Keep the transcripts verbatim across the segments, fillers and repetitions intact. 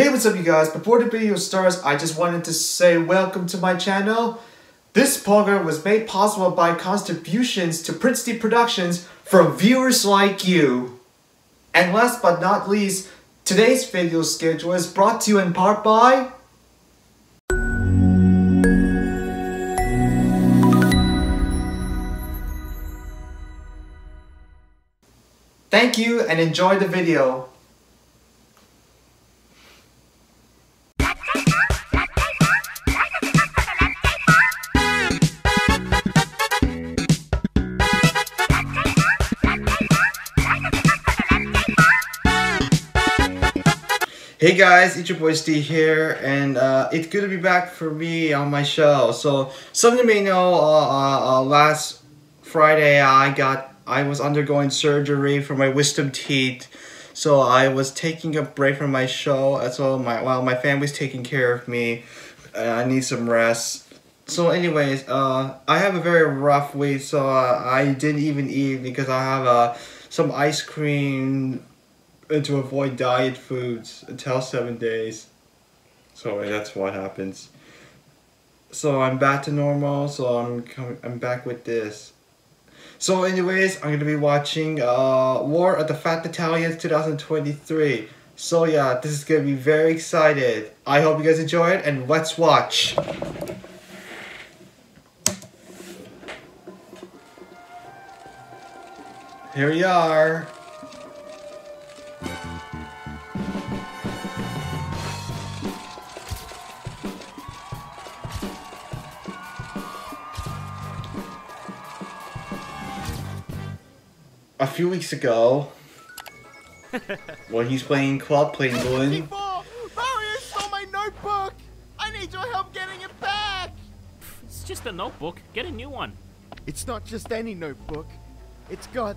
Hey, what's up you guys? Before the video starts, I just wanted to say welcome to my channel. This program was made possible by contributions to Prince Steve Productions from viewers like you. And last but not least, today's video schedule is brought to you in part by... Thank you and enjoy the video. Hey guys, it's your boy Steve here, and uh, it's good to be back for me on my show. So, some of you may know, uh, uh, last Friday I got, I was undergoing surgery for my wisdom teeth. So I was taking a break from my show, as well my while my family's taking care of me. I need some rest. So, anyways, uh, I have a very rough week, so uh, I didn't even eat because I have uh, some ice cream. And to avoid diet foods until seven days. So that's what happens. So I'm back to normal. So I'm coming. I'm back with this. So, anyways, I'm gonna be watching uh, War of the Fat Italians two thousand twenty-three. So yeah, this is gonna be very excited. I hope you guys enjoy it, and let's watch. Here we are. A few weeks ago, when he's playing Club Play England. S M G four! Mario stole my notebook! I need your help getting it back! It's just a notebook. Get a new one. It's not just any notebook. It's got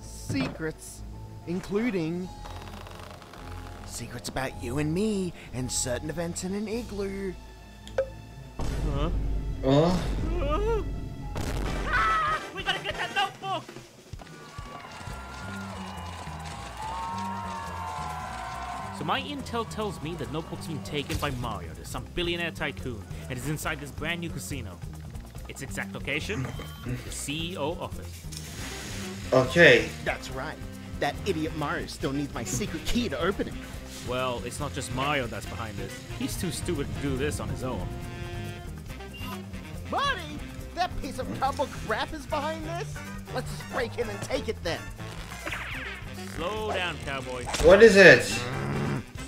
secrets, including secrets about you and me and certain events in an igloo. Huh? Huh? Huh? Ah, we gotta get that notebook! So my intel tells me that notebook's been taken by Mario to some billionaire tycoon and is inside this brand new casino. Its exact location? The C E O office. Okay. That's right. That idiot Mario still needs my secret key to open it. Well, it's not just Mario that's behind this. He's too stupid to do this on his own. Marty! That piece of cardboard crap is behind this? Let's just break in and take it then. Slow down, cowboy. What is it?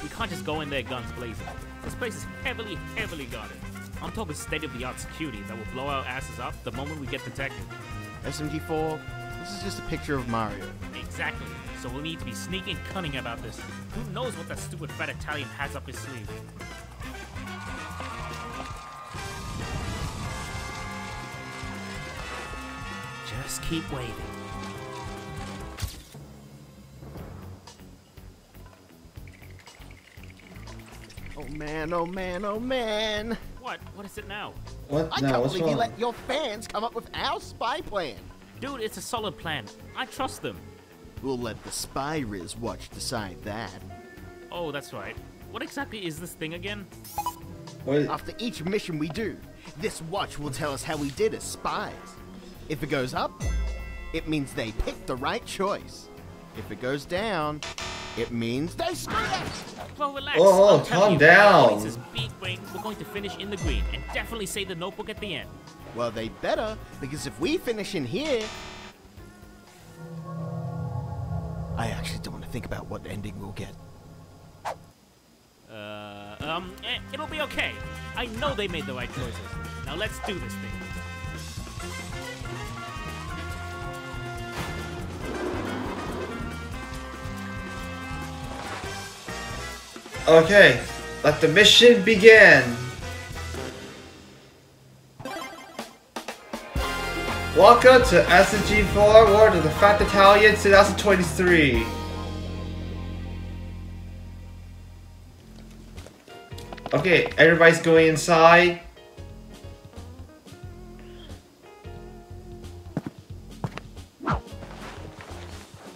We can't just go in there guns blazing. This place is heavily, heavily guarded. I'm talking state-of-the-art security that will blow our asses up the moment we get detected. S M G four, this is just a picture of Mario. Exactly. So we'll need to be sneaky and cunning about this. Who knows what that stupid fat Italian has up his sleeve? Just keep waiting. Oh man, oh man, oh man. What? What is it now? What? I can't believe you let your fans come up with our spy plan. Dude, it's a solid plan. I trust them. We'll let the spy Riz watch decide that. Oh, that's right. What exactly is this thing again? What? After each mission we do, this watch will tell us how we did as spies. If it goes up, it means they picked the right choice. If it goes down, it means they screwed us. Well, relax. Oh, oh calm you, down. This is big brain. We're going to finish in the green and definitely say the notebook at the end. Well, they better, because if we finish in here... I actually don't want to think about what ending we'll get. Uh, um, eh, it'll be okay. I know they made the right choices. Now let's do this thing. Okay, let the mission begin. Welcome to S M G four, War of the Fat Italians two thousand twenty-three. Okay, everybody's going inside.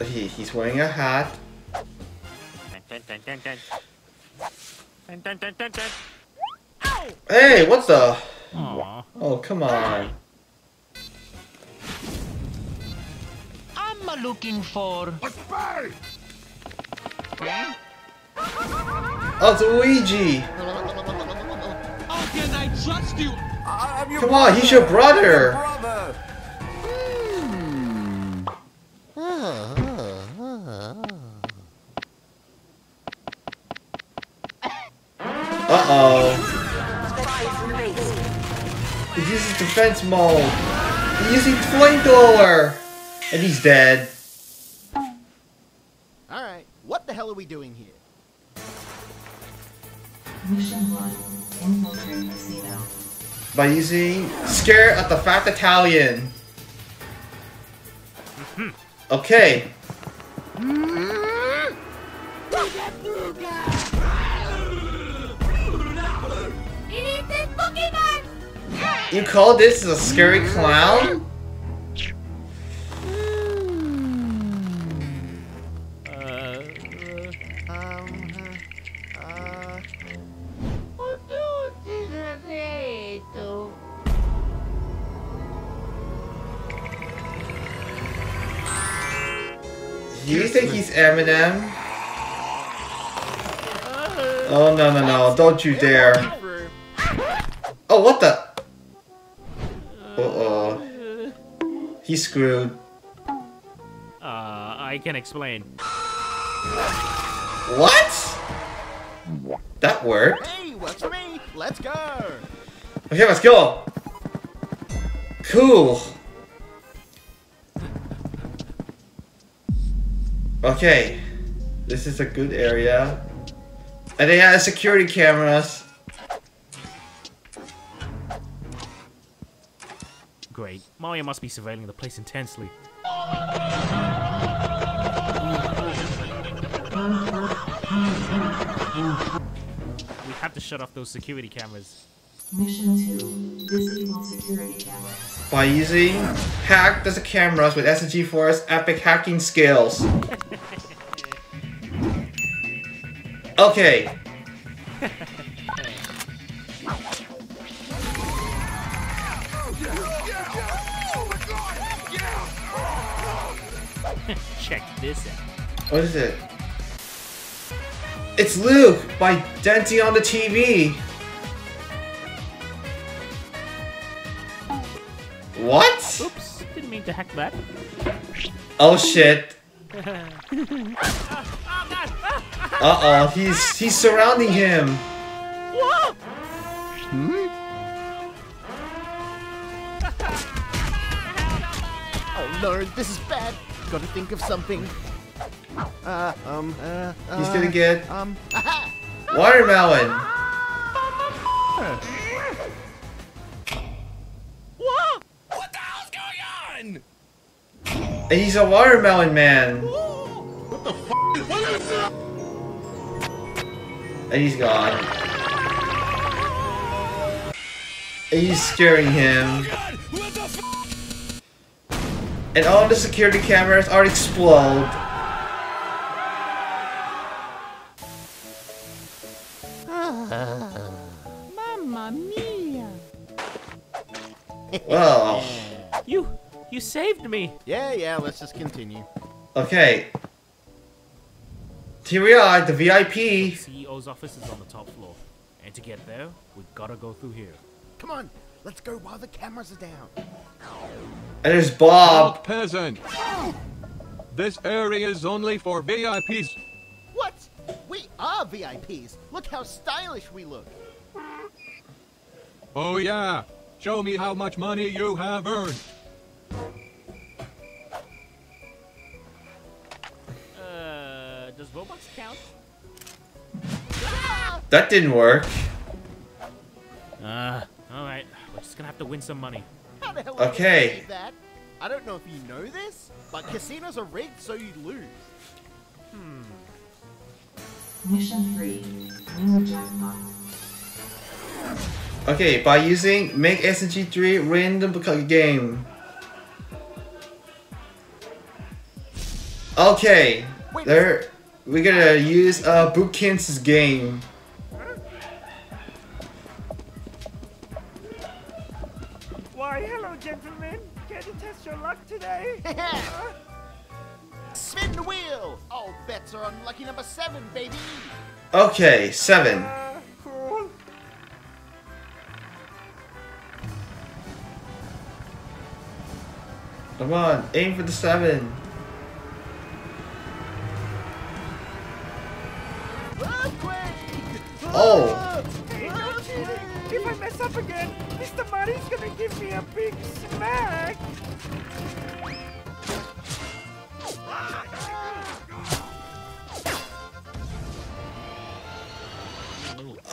He, he's wearing a hat. Dun, dun, dun, dun, dun. Hey, what the? Aww. Oh, come on. I'm looking for. Yeah? Oh, it's Luigi. How can I trust you? I'm your come brother. on, he's your brother. brother. Hmm. Uh, uh, uh. uh oh. He uses defense mode. He's using flamethrower. And he's dead. Alright, what the hell are we doing here? Mission one, infiltrate casino. By using Scare at the Fat Italian. Okay. You call this a scary clown? Do you think he's Eminem? Oh no no no, don't you dare. Oh, what the? Uh-oh. He's screwed. Uh, I can explain. What? That worked. Hey, what's for me? Let's go. Okay, let's go. Cool. Okay, this is a good area. And they have security cameras. Great. Mario must be surveilling the place intensely. We have to shut off those security cameras. Mission two, disable security cameras. By using hack the cameras with S M G four's epic hacking skills. Okay. Check this out. What is it? It's Luke by denting on the T V. What? Oops, didn't mean to hack that. Oh shit. Uh-oh, he's he's surrounding him. What? Hmm? Oh Lord, this is bad. Gotta think of something. Uh, um, uh, uh He's gonna get um aha! Watermelon. What? What the hell's going on? And he's a watermelon man. What the f? What is that? And he's gone. And he's scaring him. And all the security cameras are explode. Mamma mia! Well, you you saved me. Yeah, yeah. Let's just continue. Okay. Here we are, the V I P. The C E O's office is on the top floor, and to get there, we gotta go through here. Come on, let's go while the cameras are down. And there's Bob. Old peasant. This area is only for V I Ps. What? We are V I Ps. Look how stylish we look. Oh yeah. Show me how much money you have earned. Does Robux count? That didn't work. Uh, alright. We're just gonna have to win some money. How the hell are okay. you gonna do that? I don't know if you know this, but casinos are rigged so you lose. Hmm. Mission three. New jackpot. Okay, by using make S M G three random game. Okay. Wait, there. We're gonna use uh, Bootkin's game. Huh? gentlemen. Care to test your luck today? uh? Spin the wheel. All bets are on lucky number seven, baby. Okay, seven. Uh, cool. Come on, aim for the seven. Oh! Hey, no cheating! If I mess up again, Mister Marty's gonna give me a big smack!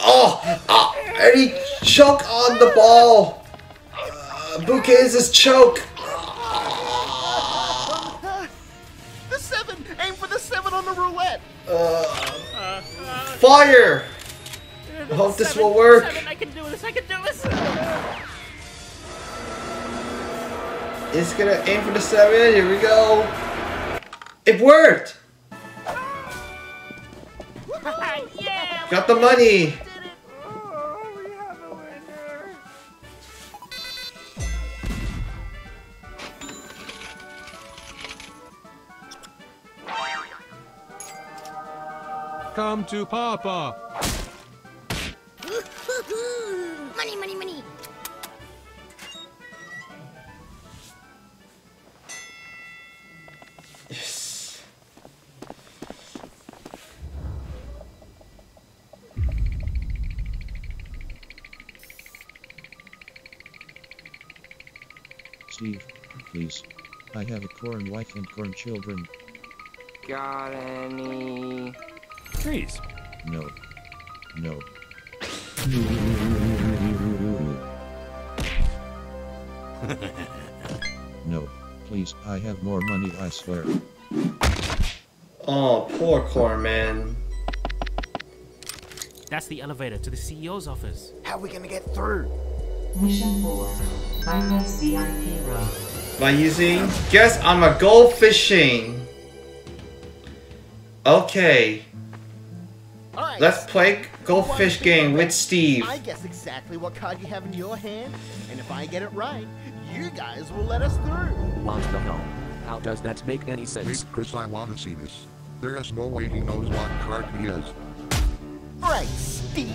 Oh! Oh! And he choke on the ball! Uh, Bouquet is his choke! The seven! Aim for the seven on the roulette! Uh, fire! I hope seven, this will work. Seven, I can do this. I can do this. It's gonna aim for the seven. Here we go. It worked. Yeah, got the money. Oh, we have a winner. Come to Papa. Money, money, money. Yes. Steve, please. I have a corn wife and corn children. Got any trees? No. No. No, please, I have more money, I swear. Oh, poor Corn Man. That's the elevator to the C E O's office. How are we gonna get through? Mission four. Finance V I P road. By using guess I'm a gold fishing. Okay. Right. Let's play Goldfish Game with Steve. I guess exactly what card you have in your hand, and if I get it right, you guys will let us through. What the hell? How does that make any sense? Wait, Chris, I want to see this. There is no way he knows what card he has. Alright, Steve,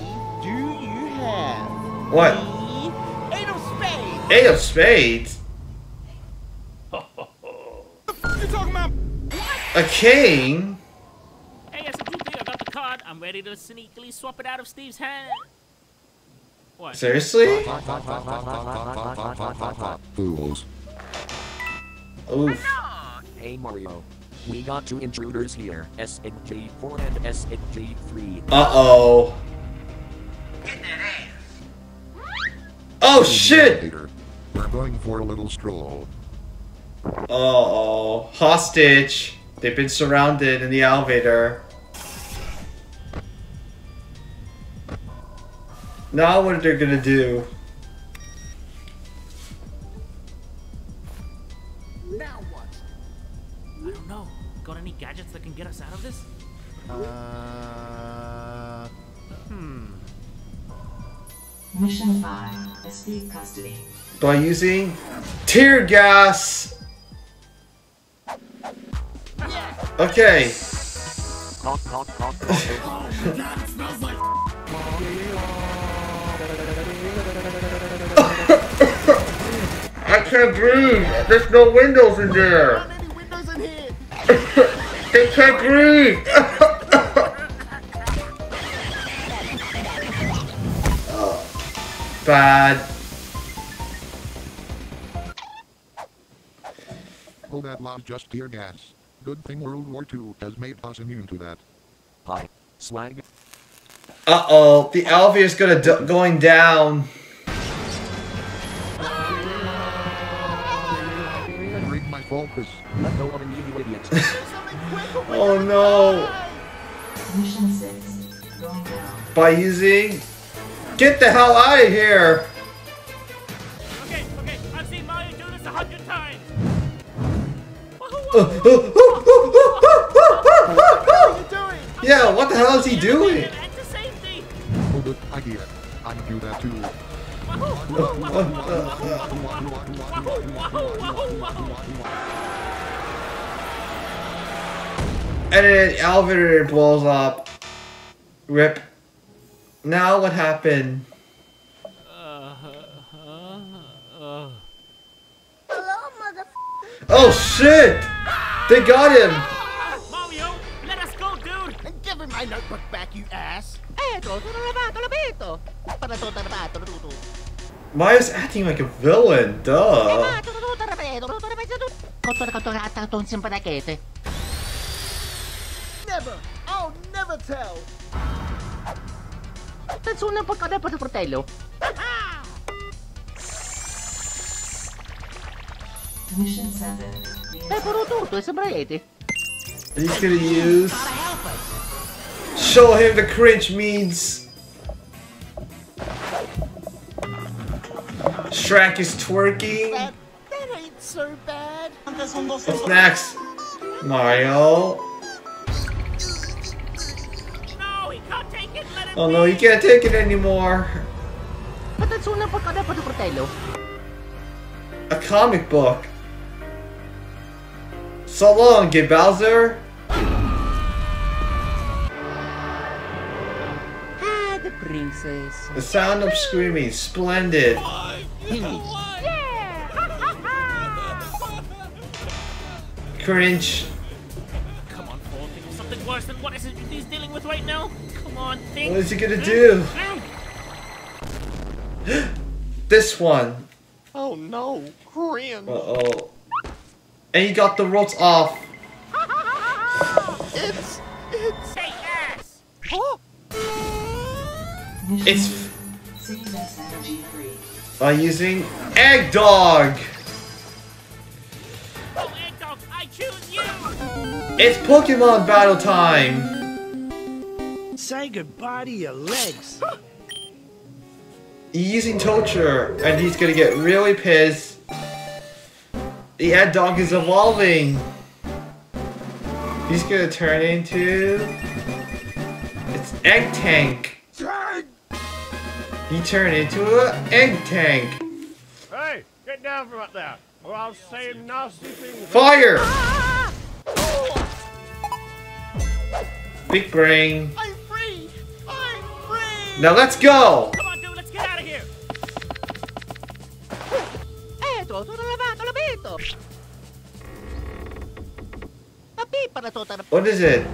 do you have... What? The Eight of Spades! Eight of Spades? What the f*** you talking about? What? A king? I'm ready to sneakily swap it out of Steve's hand. What? Seriously? Fools. Oof. Hey Mario, we got two intruders here, S M G four and S M G three. Uh-oh. Get that ass. Oh shit! We're going for a little stroll. Uh-oh. Hostage. They've been surrounded in the elevator. Now what they're gonna do. Now what? I don't know. Got any gadgets that can get us out of this? Uh hmm. Mission five, escape custody. By using tear gas. Yeah. Okay. Cough, cough, cough, cough. That smells like I can't breathe. There's no windows in there. Not any windows in here. They can't breathe. Bad. Oh, that was just tear gas. Good thing World War Two has made us immune to that. Hi, swag. Uh oh, the elevator's gonna d going down. Focus. Let go of me, you idiot. Oh no! Mission six. Going down. By using, get the hell out of here! Okay, okay, I've seen Mario do this a hundred times. Yeah, what the hell is he doing? Hold it, I get it. I do that too. And then elevator blows up. Rip. Now what happened? Uh, uh, uh. Hello, motherfucker. Oh shit! They got him. Mario, let us go, dude. And give him my notebook back, you ass. Mario's acting like a villain, duh. Never, I'll never tell. Mission seven. He's gonna use. Show him the cringe means. Shrek is twerking. That, that ain't so bad. What's next? Mario. No, he can't take it. Let it oh no, he can't take it anymore. A comic book. So long, Gay Bowser. Princess. The sound of screaming, splendid. Cringe. Come on, Paul, think of something worse than what is it he's dealing with right now? Come on, think. What is he gonna do? This one. Oh no, cringe. Uh oh. And he got the ropes off. It's it's hey, ass. Oh. It's by using Egg Dog. Oh, Egg Dog, I choose you. It's Pokemon battle time. Say goodbye to your legs. He's using torture, and he's gonna get really pissed. The Egg Dog is evolving. He's gonna turn into it's Egg Tank. He turned into an egg tank. Hey, get down from up there, or I'll say nasty things. Fire! Ah! Big brain. I'm free! I'm free! Now let's go! Come on, dude, let's get out of here! What is it?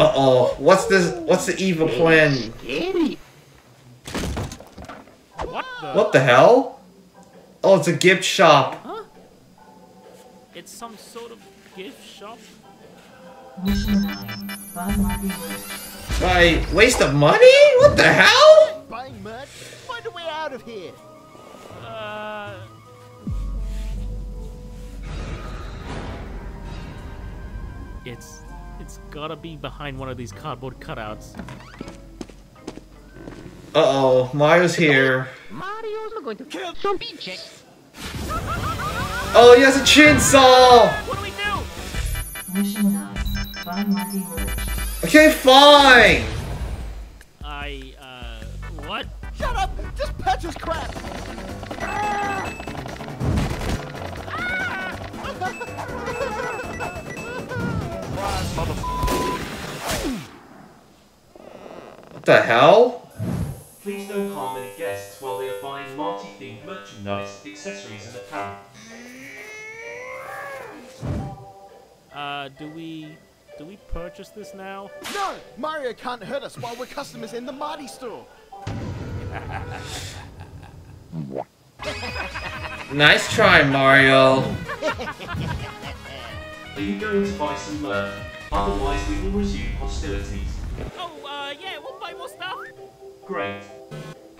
Uh-oh, what's this? What's the evil plan? What the? What the hell? Oh, it's a gift shop. Huh? It's some sort of gift shop? Right, waste of money? What the hell? Buying merch? Find a way out of here. Uh... It's... It's gotta be behind one of these cardboard cutouts. Uh-oh, Mario's here. Mario's not going to kill some beaches. Oh, he has a chainsaw! What do we do? Okay, fine! I, uh, what? Shut up! Just patch his crap! Ah! Ah! What the hell? Please don't harm any guests while they are buying Marty themed merchandise, accessories, and apparel. Uh, do we do we purchase this now? No, Mario can't hurt us while we're customers in the Marty store. Nice try, Mario. Are you going to buy some merch? Otherwise we will resume hostilities. Oh, uh, yeah, we'll buy more stuff. Great.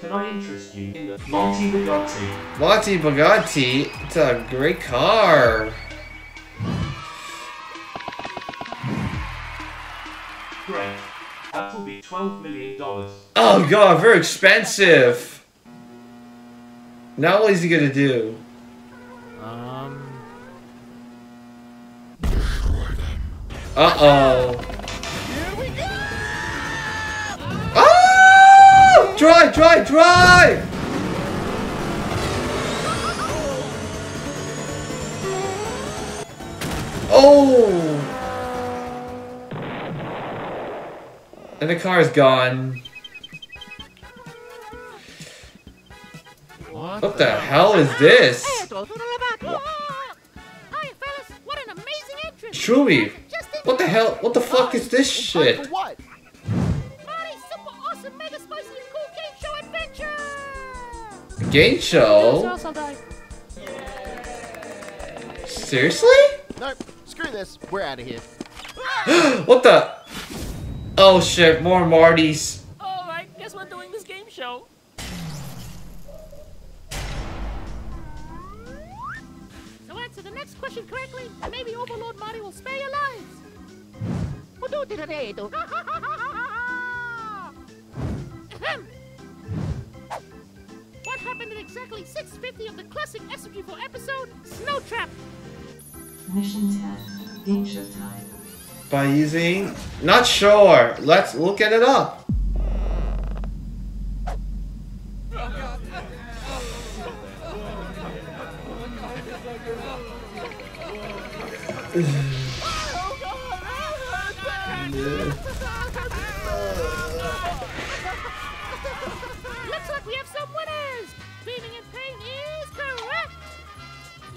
Can I interest you in the Monty Bugatti? Monty Bugatti? It's a great car. Great. That will be twelve million dollars. Oh god, very expensive. Now what is he gonna do? Um... Uh oh. Here we go! Drive, drive, drive! Oh! And the car is gone. What, what the, the hell is this? Truly, what the hell? What the fuck is this shit? Game show? Seriously? Nope. Screw this. We're out of here. What the? Oh shit! More Martys. All right. Guess we're doing this game show. So answer the next question correctly, and maybe Overlord Marty will spare your lives. What do today, though? Happened in exactly six fifty of the classic S M G four episode, Snow Trap. Mission ten, game show time. By using... Not sure. Let's look at it up.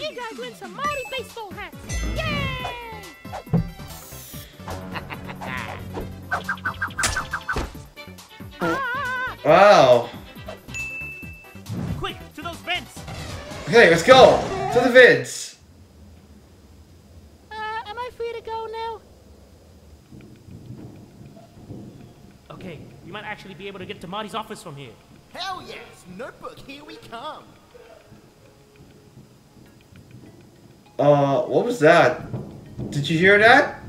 You guys win some mighty baseball hats! Yay! Wow! Quick, to those vents! Okay, let's go! To the vents! Uh, am I free to go now? Okay, we might actually be able to get to Marty's office from here. Hell yes! Notebook, here we come! Uh, what was that? Did you hear that?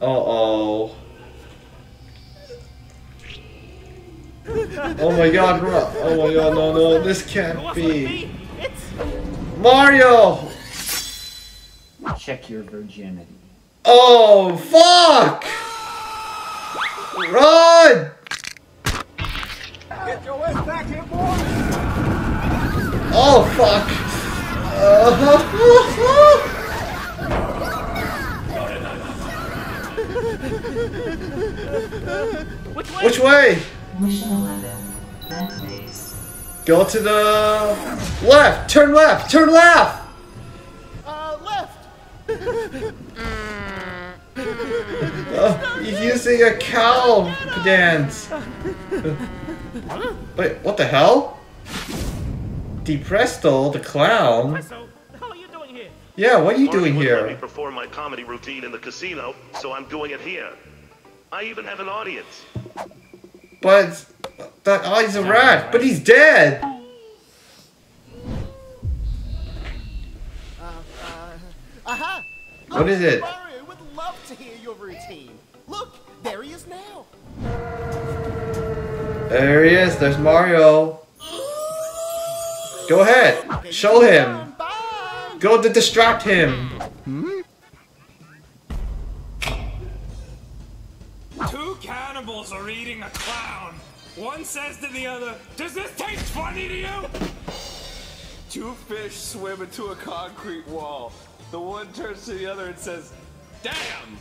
Uh-oh. Oh my god, bro. Oh my god, no, no, this can't be. Mario! Check your virginity. Oh, fuck! Run! Get your ass back here, boy! Oh fuck! Uh, huh, huh, huh. Which way? Which way? Mission eleven. Go to the left. Turn left. Turn left. Uh, left. uh, you're using a cow dance. Wait, what the hell? Presto, the clown. Presto, the hell are you doing here? Yeah, what are you Marty doing here? Let me perform my comedy routine in the casino, so I'm doing it here. I even have an audience. But that guy's a rat. But he's dead. Uh, uh, aha. What Uncle is it? Mario would love to hear your routine. Look, there he is now. There he is. There's Mario. Go ahead, show him. Go to distract him. Hmm? Two cannibals are eating a clown. One says to the other, "Does this taste funny to you?" Two fish swim into a concrete wall. The one turns to the other and says, "Damn!"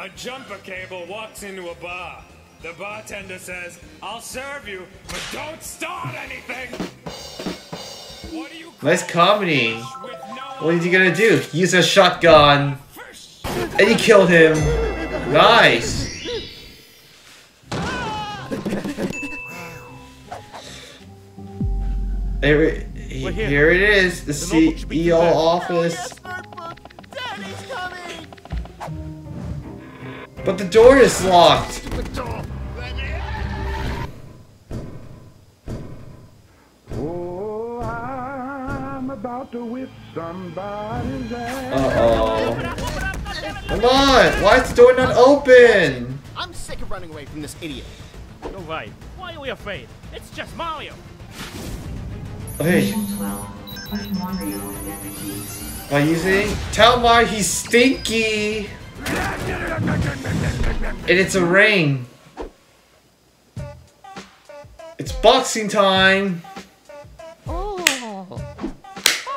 A jumper cable walks into a bar. The bartender says, "I'll serve you, but don't start anything!" What do you nice comedy. What is he gonna do? Use a shotgun. And he killed him. Nice. Here, here it is. The C E O office. But the door is locked. To whip somebody's ass. Uh-oh. Come on! Why is the door not open? I'm sick of running away from this idiot. You're right. Why are we afraid? It's just Mario. Hey. By using... Tell Mario he's stinky! And it's a ring. It's boxing time. Oh,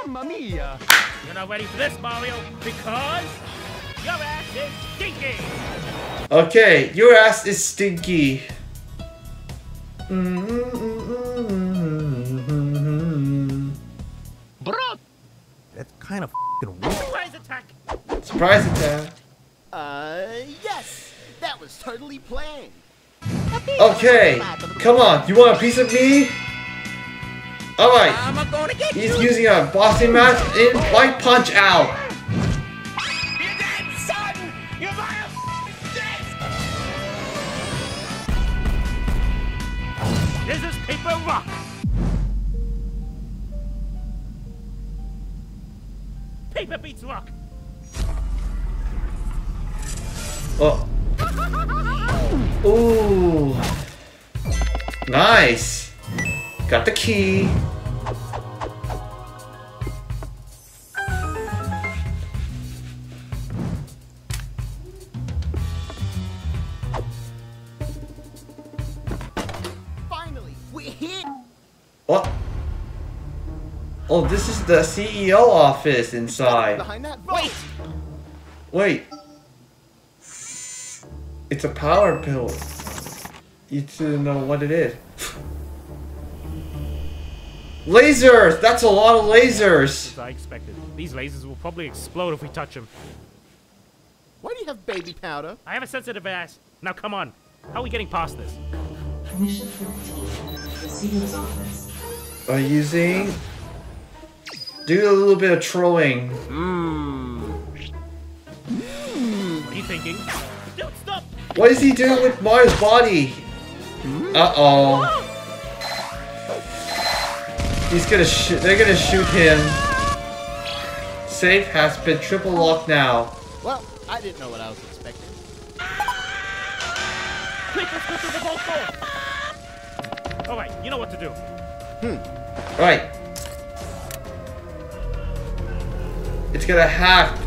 Mamma Mia. You're not ready for this, Mario, because your ass is stinky. Okay, your ass is stinky. Mm-hmm. That's kind of f***ing weird. Surprise attack! Surprise attack. Uh, yes! That was totally planned. Okay, come on. You want a piece of me? Alright. He's you. using a boxing mask in White Punch Out. You're dead, son! You're my dead! This is paper rock. Paper beats rock. Oh. Ooh. Nice. Got the key. Finally, we're here. What? Oh, this is the C E O office inside. Behind that. Wait. Wait. It's a power pill. You didn't know what it is. Lasers! That's a lot of lasers! As I expected. These lasers will probably explode if we touch them. Why do you have baby powder? I have a sensitive ass. Now come on. How are we getting past this? Permission fourteen. The C E O's office. By using... Do a little bit of trolling. Mmm. Mm. What are you thinking? Don't stop! What is he doing with Mario's body? Uh-oh. He's gonna shoot. They're gonna shoot him. Safe has been triple locked now. Well, I didn't know what I was expecting. Alright, you know what to do. Hmm. Right. It's gonna hack.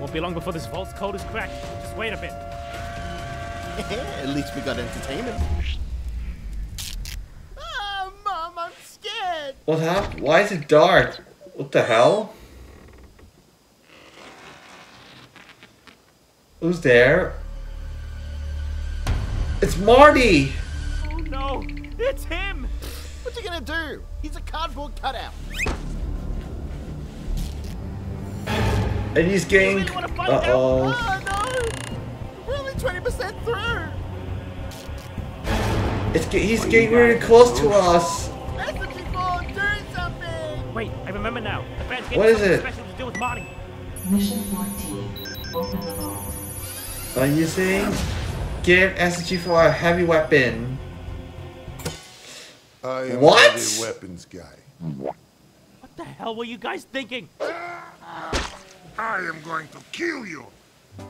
Won't be long before this vault's code is cracked. Just wait a bit. At least we got entertainment. Ah, Mom, I'm scared. What happened? Why is it dark? What the hell? Who's there? It's Marty. Oh no, it's him. What you gonna do? He's a cardboard cutout. And he's getting. Really uh oh. oh no. twenty percent through! It's, he's what getting really close to us! S M G four, do something! Wait, I remember now. The band's getting what is it? Special to do with Marty. Mission fourteen. Open the vault. Are you saying? Give S M G four a heavy weapon. I am what? A heavy weapons guy. What the hell were you guys thinking? I am going to kill you!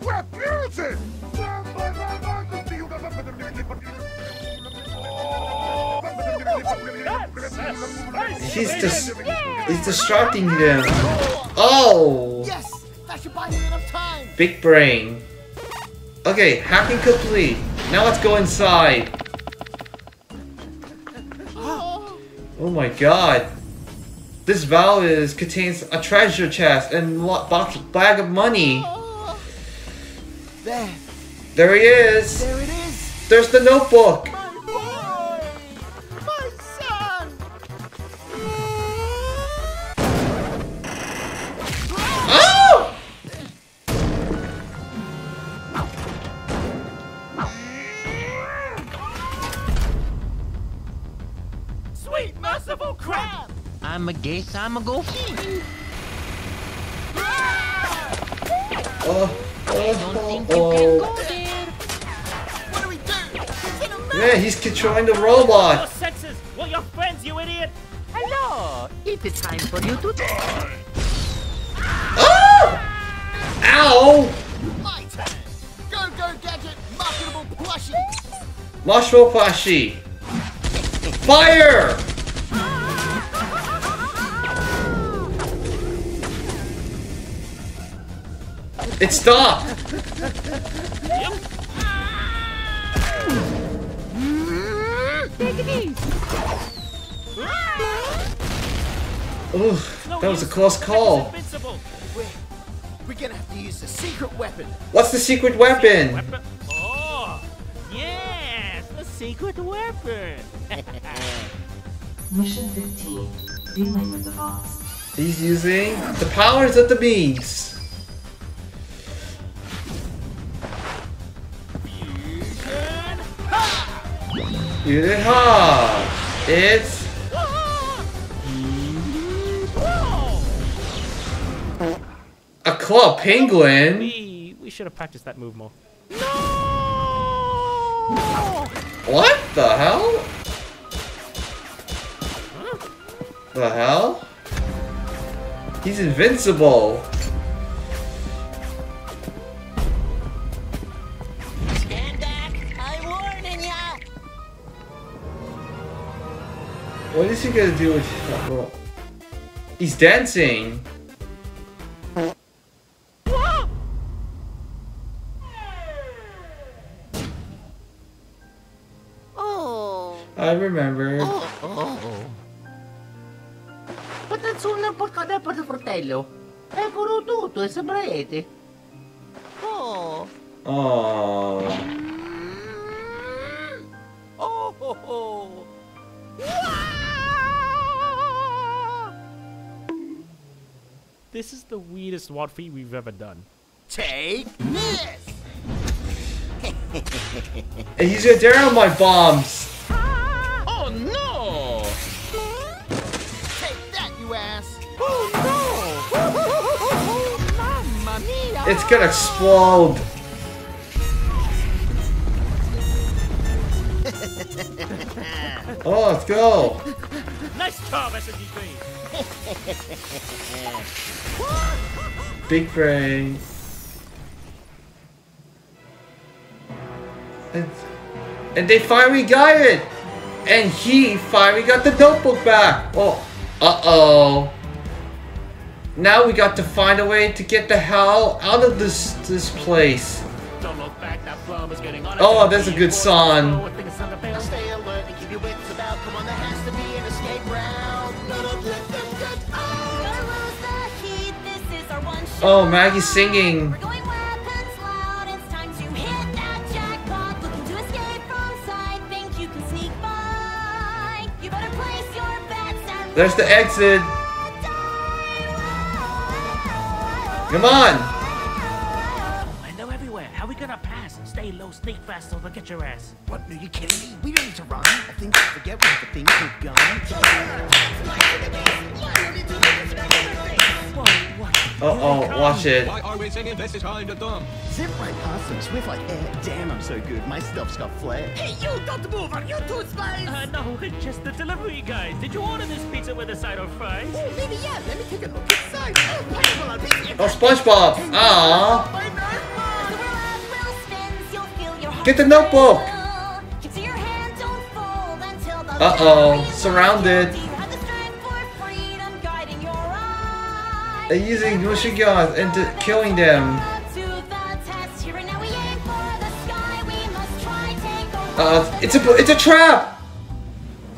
What music! He's just dis he's distracting them. Oh! Yes, that should buy me enough time. Big brain. Okay, hacking complete. Now let's go inside. Oh my god! This valve is contains a treasure chest and box bag of money. There. There he is. There it is. There's the notebook. My boy. My son. Oh! Sweet merciful crap. I'm a guess I'm a go. Oh. Oh, oh, oh. What do we do? Yeah, he's controlling the robot. Your senses. Well, your friends, you idiot. Hello. It is time for you to die. Oh! Ow! My turn. Go, go, gadget. Marketable plushie. Marshmallow plushie. Fire! It stopped! Yep. Take it easy. Ooh, that was a close call. We're, we're gonna have to use the secret weapon. What's the secret weapon? Secret weapon? Oh, yes, the secret weapon. Mission fifteen, dealing with the boss. He's using the powers of the bees. Yeehaw! It's a claw penguin. We, we should have practiced that move more. No! What the hell? Huh? The hell? He's invincible. What is he gonna do with that girl? He's dancing! Whoa. Oh! I remember. Oh! Oh! But that's all porcada per fratello. È pure tutto e sembrate. Oh! Oh! Oh! Oh! This is the weirdest Wotfi we've ever done. Take this! And he's gonna dare on my bombs! Oh no! Take that, you ass! Oh no! Mamma mia! It's gonna explode! Oh, let's go! Nice job, S M G three! Big brain. And, and they finally got it! And he finally got the notebook back! Oh, uh-oh. Now we got to find a way to get the hell out of this this place. Don't look back, that bomb is getting on. Oh, that's a good song. Oh, Maggie's singing. We're going weapons loud. It's time to hit that jackpot. Looking to escape from sight. Think you can sneak by. You better place your bets and there's the exit. Come on. Window everywhere. How are we gonna pass? Stay low, sneak fast, so they'll get your ass. What? Are you kidding me? We don't need to run. I think I forget what the things we've gone. Uh oh, watch it. Why are we singing this is kind of dumb? Zip right past them, swift like air. Damn, I'm so good. My stuff's got flair. Hey, you, don't move. Are you two spies? Uh, no, it's just the delivery guys. Did you order this pizza with a side of fries? Oh, maybe, yeah. Let me take a look inside. Oh, SpongeBob. Aww. Get the notebook. Uh oh, surrounded. They're using machine guns and killing them. Uh, it's a it's a trap.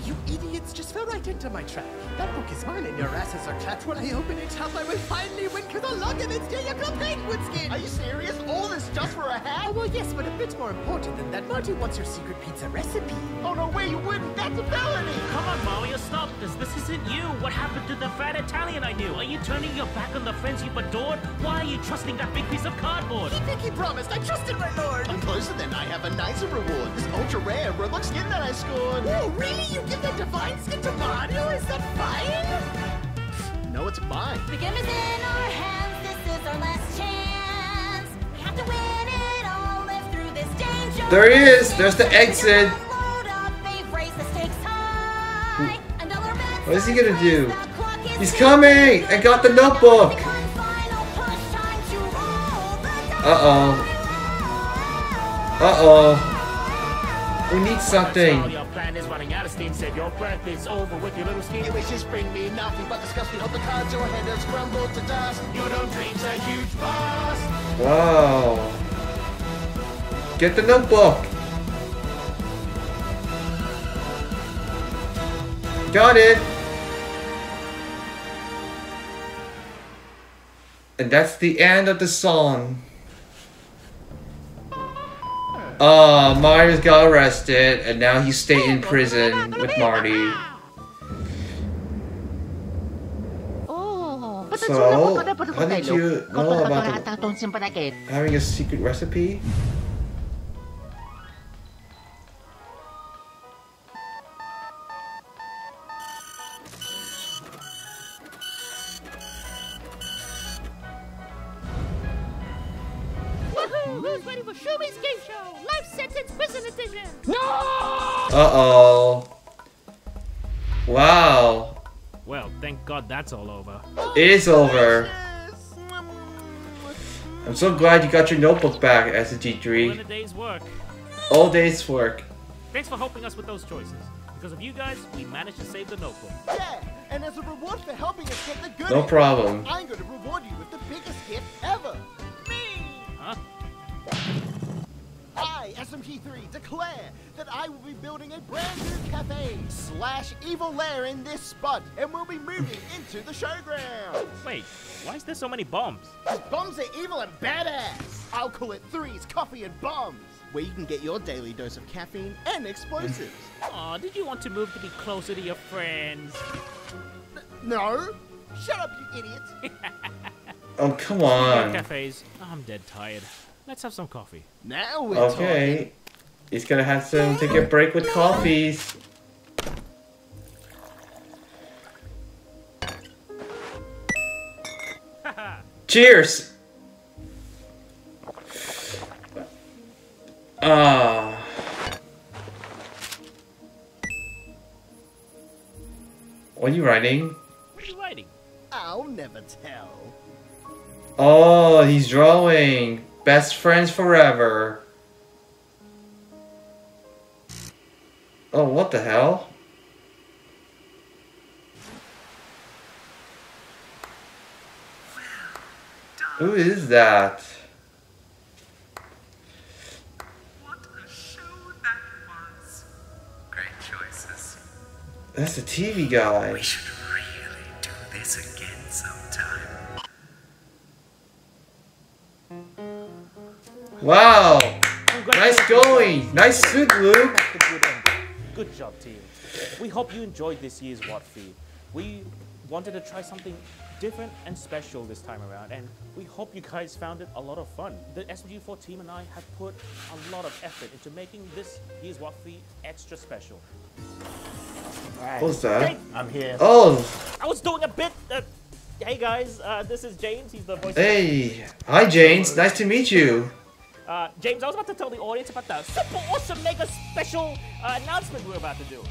You idiots just fell right into my trap. That book is mine, and your asses are trapped. When I open it up, I will finally win. Cause I'll lock it and steal your complete wood skin. Are you serious? All this just for a hat? Oh, well, yes, but a bit more important than that. Marty wants your secret pizza recipe. Oh no way, you wouldn't. That's a felony. Come on, Mario, stop this. This isn't you. What happened to the fat Italian I knew? Are you turning your back on the friends you've adored? Why are you trusting that big piece of cardboard? He think he promised. I trusted my lord. I'm closer than I have a nicer reward. This ultra rare robux skin that I scored. Whoa, really? You give that divine skin to Mario? Is that mine? No, it's mine. The game is in our hands. This is our last chance. We have to win it all. Live through this danger. There he is. There's the exit. What is he gonna do? He's coming! I got the notebook! Uh oh. Uh oh. We need something. Your plan is running out of steam. Said your breath is over with your little scheme. You wishes bring me nothing but disgust. We hope the cards your head has crumbled to dust. Your own dreams are huge boss. Wow. Get the notebook. Got it. And that's the end of the song. Uh, Myers got arrested, and now he's staying in prison with Marty. So, how did you know about the, having a secret recipe? Uh-oh. Wow. Well, thank God that's all over. It is over. I'm so glad you got your notebook back, S M G three. All a day's work. All day's work. Thanks for helping us with those choices. Because of you guys, we managed to save the notebook. Yeah, and as a reward for helping us get the good. No problem. I'm going to reward you with the biggest gift ever. Me! Huh? I, S M G three, declare that I will be building a brand new cafe slash evil lair in this spot, and we'll be moving into the showground. Wait, why is there so many bombs? Because bombs are evil and badass. I'll call it Threes, Coffee, and Bombs, where you can get your daily dose of caffeine and explosives. Aw, did you want to move to be closer to your friends? N no. Shut up, you idiot. Oh, come on. Cafes. I'm dead tired. Let's have some coffee. Now we're okay. Talking. He's gonna have some take a break with coffees. Cheers. Ah. Uh, what are you writing? What are you writing? I'll never tell. Oh, he's drawing. Best friends forever. Oh, what the hell? Who is that? What a show that was. Great choices. That's a T V guy. We should really do this again sometime. Wow! Nice going! Nice suit, Luke! Good job, team. We hope you enjoyed this year's Wotfi. We wanted to try something different and special this time around, and we hope you guys found it a lot of fun. The S M G four team and I have put a lot of effort into making this year's Wotfi extra special. Right. What's that? Hey, I'm here. Oh! I was doing a bit... Uh, hey guys, uh, this is James. He's the voice Hey! Of Hi James, nice to meet you. Uh, James, I was about to tell the audience about the super awesome mega special uh, announcement we're about to do.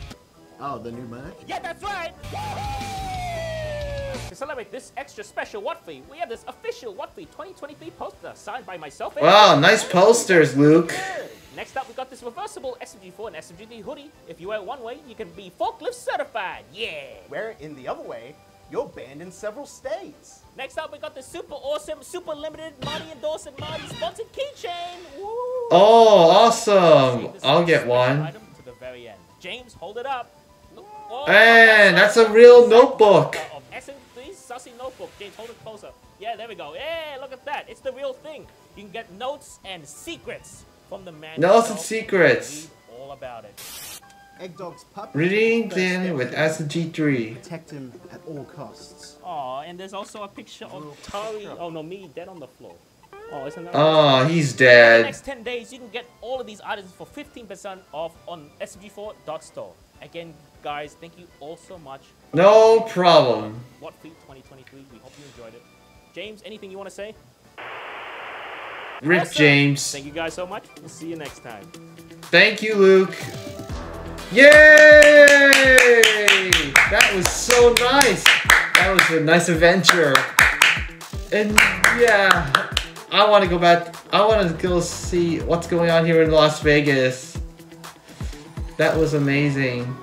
Oh, the new merch? Yeah, that's right! Woo-hoo! To celebrate this extra special Wotfi, we have this official Wotfi twenty twenty-three poster signed by myself. And wow, nice posters, Luke. Good. Next up, we got this reversible S M G four and S M G three hoodie. If you wear it one way, you can be forklift certified. Yeah! Wear it in the other way, you're banned in several states. Next up, we got the super awesome, super limited Marty and Dawson Marty sponsored keychain. Woo! Oh, awesome! I'll get one. Item to the very end. James, hold it up. Man, that's a real notebook. S M G three sussy notebook. James, hold it closer. Yeah, there we go. Yeah, look at that. It's the real thing. You can get notes and secrets from the man. Notes and secrets. Read all about it. Egg Dog's puppy. Reading Clean with S M G three. Protect him at all costs. Oh, and there's also a picture of Tari. Oh no, me dead on the floor. Oh, isn't that? Oh, right? He's dead. In the next ten days, you can get all of these items for fifteen percent off on S M G four dot store. Again, guys, thank you all so much. No problem. Wotfi twenty twenty-three. We hope you enjoyed it. James, anything you want to say? Rip, awesome. James. Thank you guys so much. We'll see you next time. Thank you, Luke. Yay! That was so nice. That was a nice adventure. And yeah, I want to go back. I want to go see what's going on here in Las Vegas. That was amazing.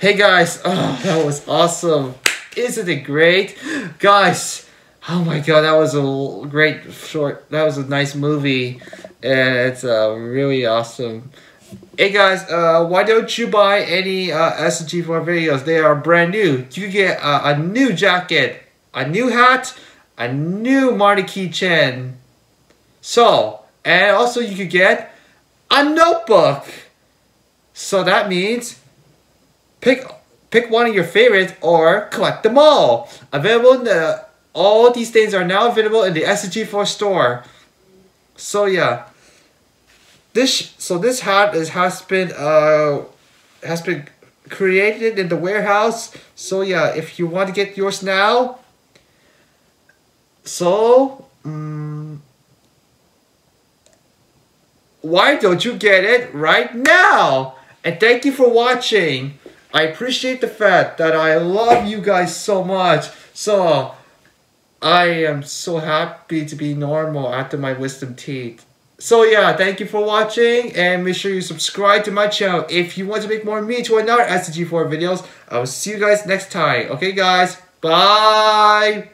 Hey guys, oh, that was awesome. Isn't it great? Guys, oh my god, that was a great short, that was a nice movie. And it's uh, really awesome. Hey guys, uh, why don't you buy any uh, S M G four videos? They are brand new. You get uh, a new jacket, a new hat, a new Marty keychain. So, and also you could get a notebook. So that means pick pick one of your favorites or collect them all. Available in the, all these things are now available in the S M G four store. So yeah. This so this hat is has been uh has been created in the warehouse. So yeah, if you want to get yours now, so um, why don't you get it right now? And thank you for watching. I appreciate the fact that I love you guys so much. So I am so happy to be normal after my wisdom teeth. So yeah, thank you for watching, and make sure you subscribe to my channel if you want to make more me to another S M G four videos. I will see you guys next time. Okay guys, bye!